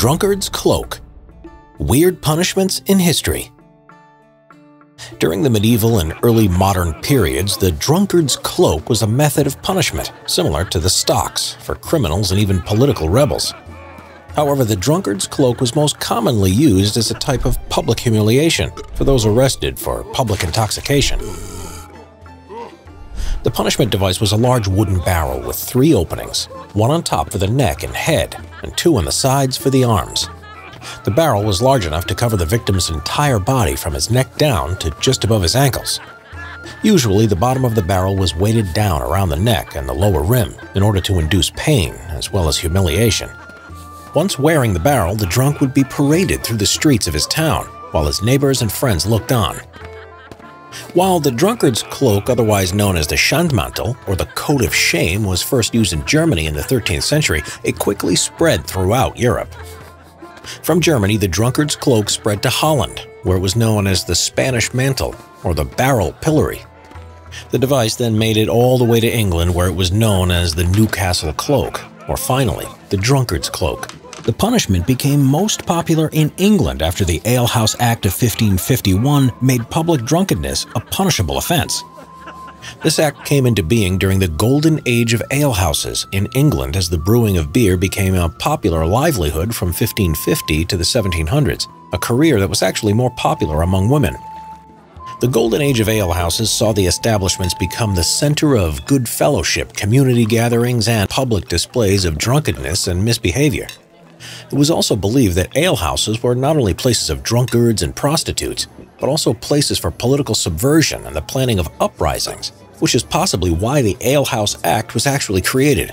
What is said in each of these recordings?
Drunkard's Cloak – Weird Punishments in History. During the medieval and early modern periods, the drunkard's cloak was a method of punishment similar to the stocks for criminals and even political rebels. However, the drunkard's cloak was most commonly used as a type of public humiliation for those arrested for public intoxication. The punishment device was a large wooden barrel with three openings, one on top for the neck and head, and two on the sides for the arms. The barrel was large enough to cover the victim's entire body from his neck down to just above his ankles. Usually, the bottom of the barrel was weighted down around the neck and the lower rim in order to induce pain as well as humiliation. Once wearing the barrel, the drunk would be paraded through the streets of his town while his neighbors and friends looked on. While the drunkard's cloak, otherwise known as the Schandmantel, or the coat of shame, was first used in Germany in the 13th century, it quickly spread throughout Europe. From Germany, the drunkard's cloak spread to Holland, where it was known as the Spanish mantle, or the Barrel Pillory. The device then made it all the way to England, where it was known as the Newcastle cloak, or finally, the drunkard's cloak. The punishment became most popular in England after the Alehouse Act of 1551 made public drunkenness a punishable offense. This act came into being during the golden age of alehouses in England, as the brewing of beer became a popular livelihood from 1550 to the 1700s, a career that was actually more popular among women. The golden age of alehouses saw the establishments become the center of good fellowship, community gatherings, and public displays of drunkenness and misbehavior. It was also believed that alehouses were not only places of drunkards and prostitutes, but also places for political subversion and the planning of uprisings, which is possibly why the Alehouse Act was actually created.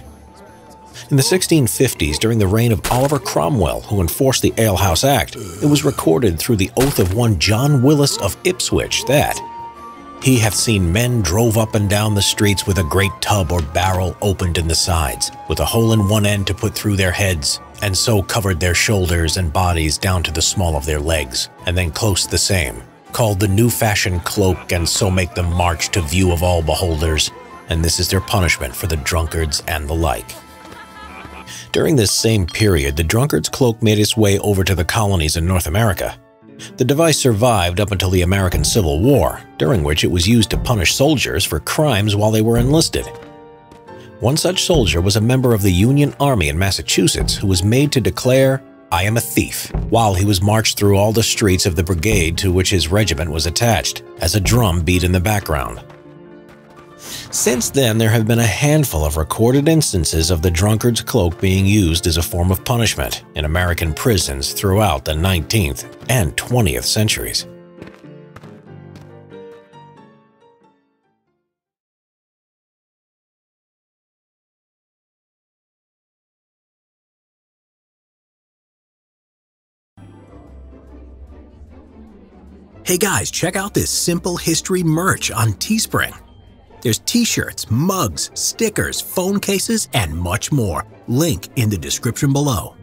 In the 1650s, during the reign of Oliver Cromwell, who enforced the Alehouse Act, it was recorded through the oath of one John Willis of Ipswich that "he hath seen men drove up and down the streets with a great tub or barrel opened in the sides, with a hole in one end to put through their heads, and so covered their shoulders and bodies down to the small of their legs, and then close the same, called the new-fashioned cloak, and so make them march to view of all beholders, and this is their punishment for the drunkards and the like." During this same period, the drunkard's cloak made its way over to the colonies in North America. The device survived up until the American Civil War, during which it was used to punish soldiers for crimes while they were enlisted. One such soldier was a member of the Union Army in Massachusetts who was made to declare, "I am a thief," while he was marched through all the streets of the brigade to which his regiment was attached, as a drum beat in the background. Since then, there have been a handful of recorded instances of the drunkard's cloak being used as a form of punishment in American prisons throughout the 19th and 20th centuries. Hey guys, check out this Simple History merch on Teespring. There's t-shirts, mugs, stickers, phone cases, and much more. Link in the description below.